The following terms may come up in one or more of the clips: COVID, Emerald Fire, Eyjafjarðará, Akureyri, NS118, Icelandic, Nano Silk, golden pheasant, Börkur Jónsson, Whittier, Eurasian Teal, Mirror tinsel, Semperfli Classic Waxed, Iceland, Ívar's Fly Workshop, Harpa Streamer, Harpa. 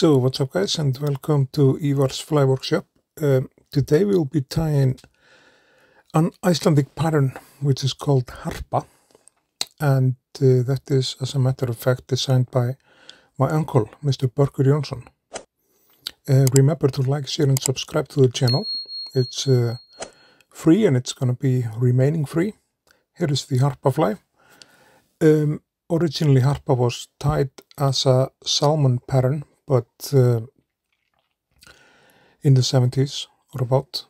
So what's up guys, and welcome to Ívar's Fly Workshop. Today we'll be tying an Icelandic pattern which is called Harpa, and that is, as a matter of fact, designed by my uncle, Mr. Börkur Jónsson. Remember to like, share and subscribe to the channel. It's free and it's going to be remaining free. Here is the Harpa fly. Originally Harpa was tied as a salmon pattern, but in the 70s or about,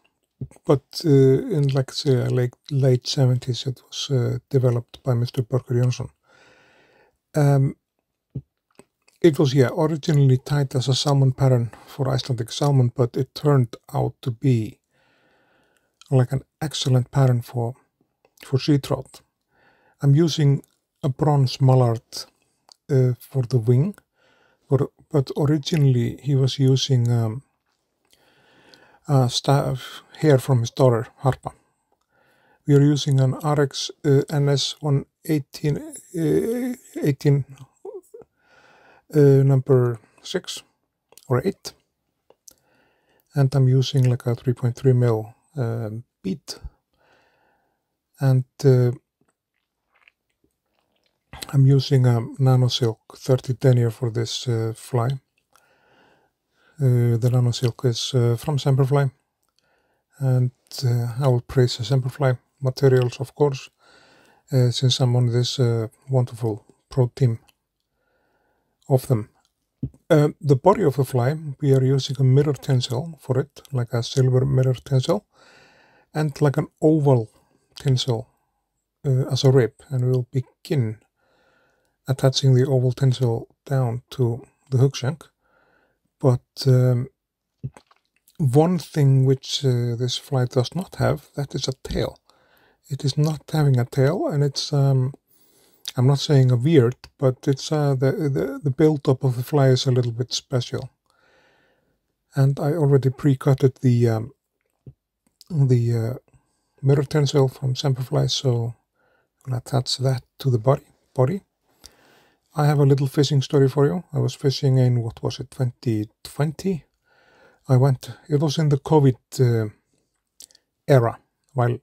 but in like say late 70s it was developed by Mr. Börkur Jónsson. It was originally tied as a salmon pattern for Icelandic salmon, but it turned out to be like an excellent pattern for sea trout. I'm using a bronze mallard for the wing, but originally he was using a staff hair from his daughter Harpa. We are using an Ahrex NS118 number 6 or 8, and I'm using like a 3.3 mil bead, and I'm using a Nano Silk 30 denier for this fly. The Nano Silk is from Semperfli, and I will praise the Semperfli materials, of course, since I'm on this wonderful pro team of them. The body of the fly, we are using a mirror tinsel for it, like a silver mirror tinsel, and like an oval tinsel as a rib, and we'll begin attaching the oval tinsel down to the hook shank. But one thing which this fly does not have, that is a tail. It is not having a tail, and it's I'm not saying a weird, but it's the build-up of the fly is a little bit special. And I already pre-cutted the mirror tinsel from Semperfli, so I'll attach that to the body. I have a little fishing story for you. I was fishing in, what was it, 2020? It was in the COVID era, while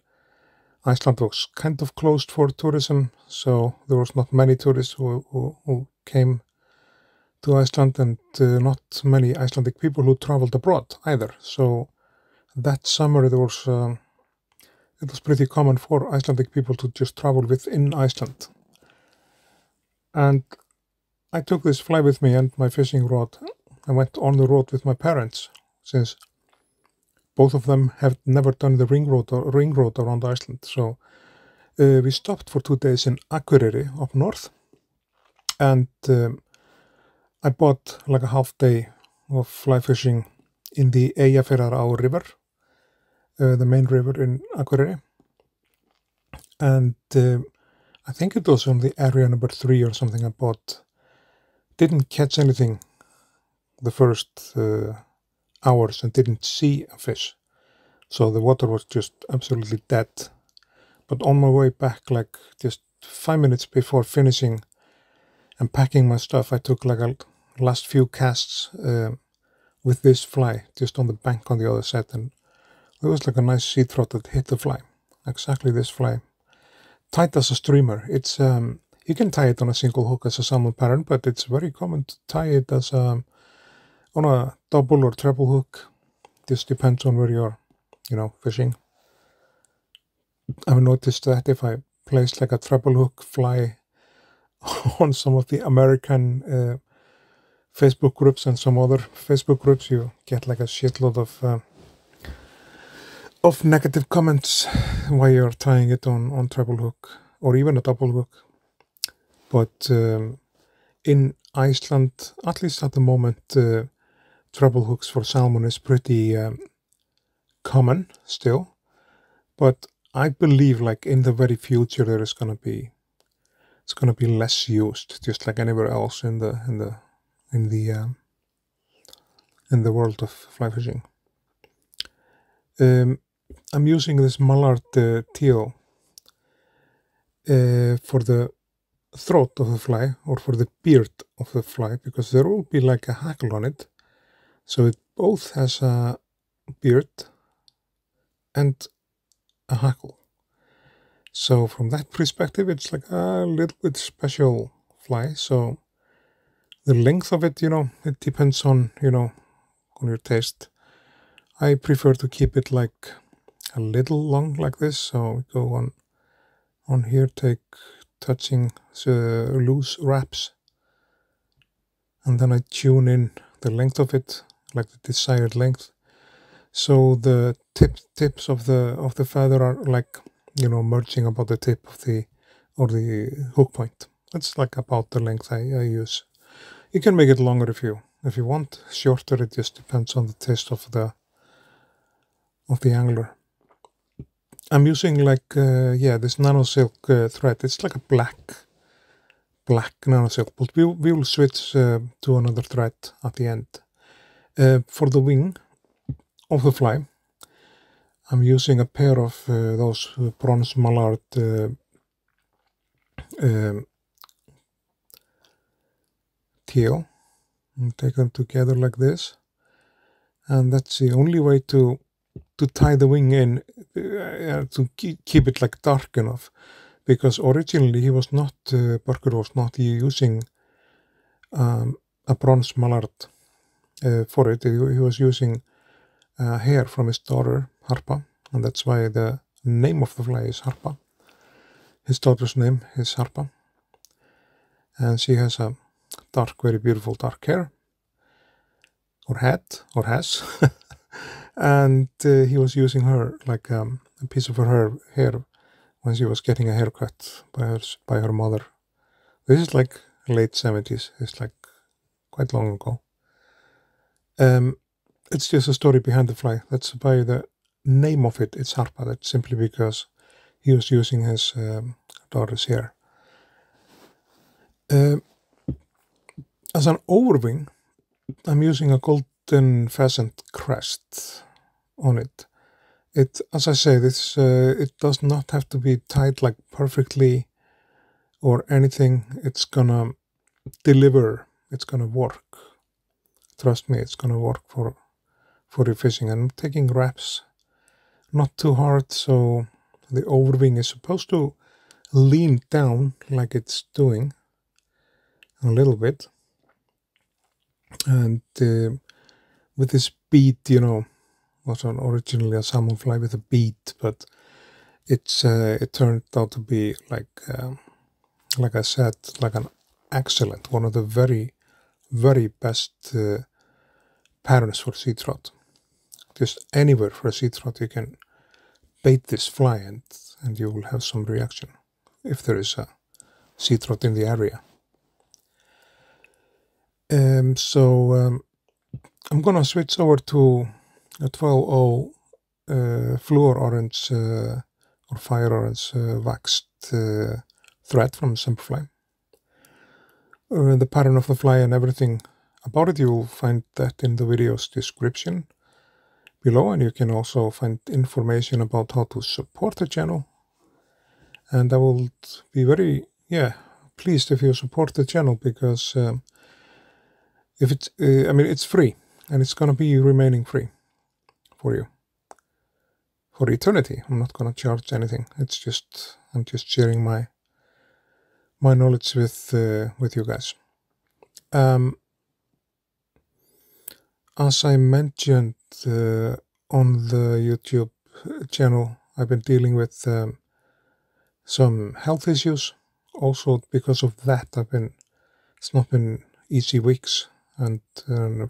Iceland was kind of closed for tourism, so there was not many tourists who came to Iceland, and not many Icelandic people who traveled abroad either. So that summer there was, it was pretty common for Icelandic people to just travel within Iceland. And I took this fly with me and my fishing rod. I went on the road with my parents, since both of them have never done the ring road around Iceland. So we stopped for 2 days in Akureyri up north, and I bought like a half day of fly fishing in the Eyjafjarðará river, the main river in Akureyri, and I think it was on the area number 3 or something I bought. Didn't catch anything the first hours and didn't see a fish. So the water was just absolutely dead. But on my way back, like just 5 minutes before finishing and packing my stuff, I took like a last few casts with this fly just on the bank on the other side. And there was like a nice sea trout that hit the fly. Exactly this fly. Tied as a streamer. It's you can tie it on a single hook as a salmon pattern, but it's very common to tie it as on a double or treble hook. This depends on where you're, fishing. I've noticed that if I place like a treble hook fly on some of the American Facebook groups and some other Facebook groups, you get like a shitload of negative comments while you're tying it on treble hook or even a double hook. But in Iceland, at least at the moment, treble hooks for salmon is pretty common still, but I believe like in the very future there is going to be, it's going to be less used, just like anywhere else in the world of fly fishing. I'm using this mallard teal for the throat of the fly, or for the beard of the fly, because there will be like a hackle on it. So it both has a beard and a hackle. So from that perspective, it's like a little bit special fly. So the length of it, you know, it depends on, you know, on your taste. I prefer to keep it like a little long like this. So we go on here, take touching the loose wraps, and then I tune in the length of it, like the desired length. So the tips of the feather are like, you know, merging about the tip of the or the hook point. That's like about the length I use. You can make it longer if you want. Shorter, it just depends on the taste of the angler. I'm using like this Nano Silk thread. It's like a black Nano Silk, but we will switch to another thread at the end. For the wing of the fly, I'm using a pair of those bronze mallard teal. Take them together like this, and that's the only way to tie the wing in, to keep it like dark enough, because originally he was not, Börkur was not using a bronze mallard for it. He was using hair from his daughter Harpa, and that's why the name of the fly is Harpa. His daughter's name is Harpa, and she has a dark, very beautiful dark hair, or had, or has. And he was using her like a piece of her hair when she was getting a haircut by her mother. This is like late 70s. It's like quite long ago. It's just a story behind the fly. That's by the name of it. It's Harpa. That's simply because he was using his daughter's hair. As an overwing, I'm using a golden pheasant crest on it. It, as I say, this it does not have to be tied like perfectly or anything. It's gonna deliver. It's gonna work. Trust me, it's gonna work for your fishing. And I'm taking wraps, not too hard, so the overwing is supposed to lean down like it's doing a little bit. And with this bead, you know, was originally a salmon fly with a bead, but it's it turned out to be like I said, like an excellent, one of the very, very best patterns for sea trout. Just anywhere for a sea trout, you can bait this fly, and you will have some reaction if there is a sea trout in the area. I'm gonna switch over to a 12-0 fluor orange or fire orange waxed thread from Semperfli. The pattern of the fly and everything about it, you'll find that in the video's description below, and you can also find information about how to support the channel. And I will be very pleased if you support the channel, because if it's, I mean, it's free, and it's gonna be remaining free for you for eternity. I'm not gonna charge anything. It's just, I'm just sharing my knowledge with you guys. As I mentioned on the YouTube channel, I've been dealing with some health issues. Also, because of that, it's not been easy weeks. And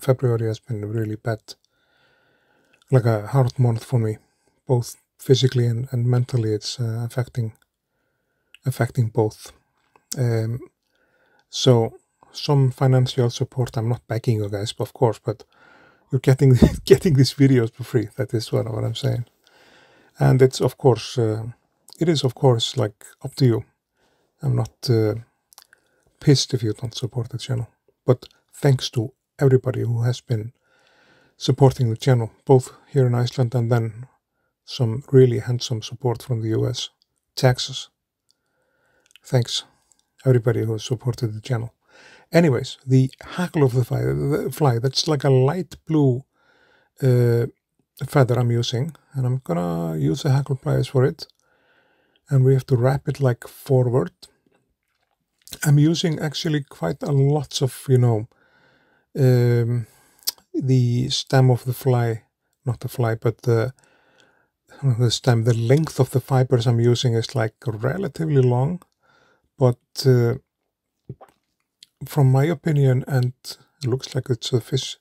February has been really bad, like a hard month for me, both physically and mentally. It's affecting both. So some financial support. I'm not begging you guys, of course, but you're getting these videos for free. That is what I'm saying. And it's of course, like up to you. I'm not pissed if you don't support the channel, but thanks to everybody who has been supporting the channel, both here in Iceland and then some really handsome support from the US, Texas. Thanks, everybody who has supported the channel. Anyways, the hackle of the fly, that's like a light blue feather I'm using, and I'm gonna use the hackle pliers for it, and we have to wrap it like forward. I'm using actually quite a lot of, you know, the stem of the fly, not the fly, but the stem, the length of the fibers I'm using is like relatively long, but from my opinion, and it looks like it's a fish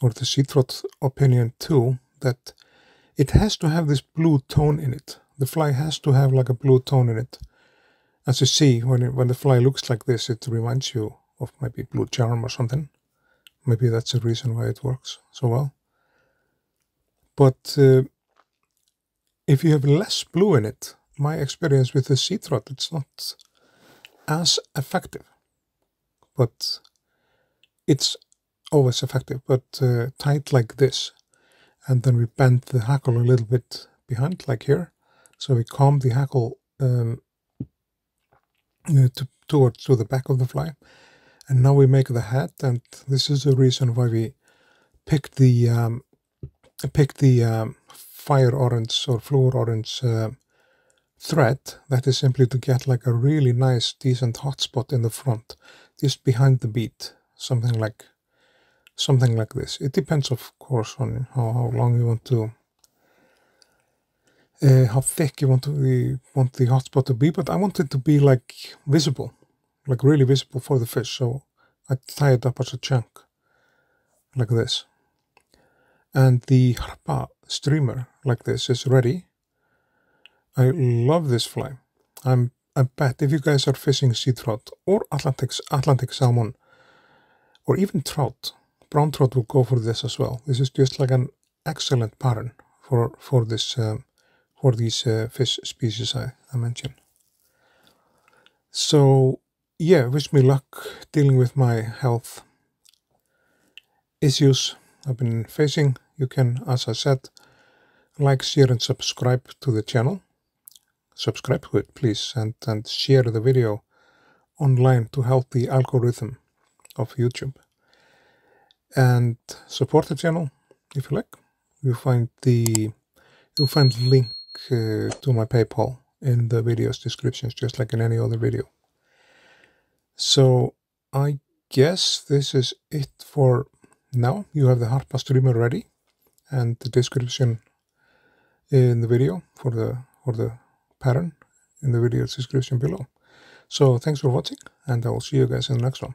or the sea trout opinion too, that it has to have this blue tone in it. The fly has to have like a blue tone in it. As you see, when the fly looks like this, it reminds you of maybe blue charm or something. Maybe that's the reason why it works so well. But if you have less blue in it, my experience with the sea trout, it's not as effective. But it's always effective, but tight like this. And then we bend the hackle a little bit behind, like here. So we comb the hackle towards the back of the fly. And now we make the head, and this is the reason why we picked the fire orange or fluor orange thread. That is simply to get like a really nice, decent hot spot in the front, just behind the bead, something like this. It depends, of course, on how long you want to, how thick you want the hot spot to be. But I want it to be like visible. Like really visible for the fish, so I tie it up as a chunk, like this. And the Harpa Streamer, like this, is ready. I love this fly. I bet if you guys are fishing sea trout, or Atlantic salmon, or even trout, brown trout will go for this as well. This is just like an excellent pattern for these fish species I mentioned. So yeah, wish me luck dealing with my health issues I've been facing. You can, as I said, like, share and subscribe to the channel. Subscribe to it, please, and share the video online to help the algorithm of YouTube. And support the channel if you like. You'll find link to my PayPal in the video's descriptions, just like in any other video. So I guess this is it for now. You have the Harpa Streamer ready, and the description in the video for the pattern in the video's description below. So thanks for watching, and I will see you guys in the next one.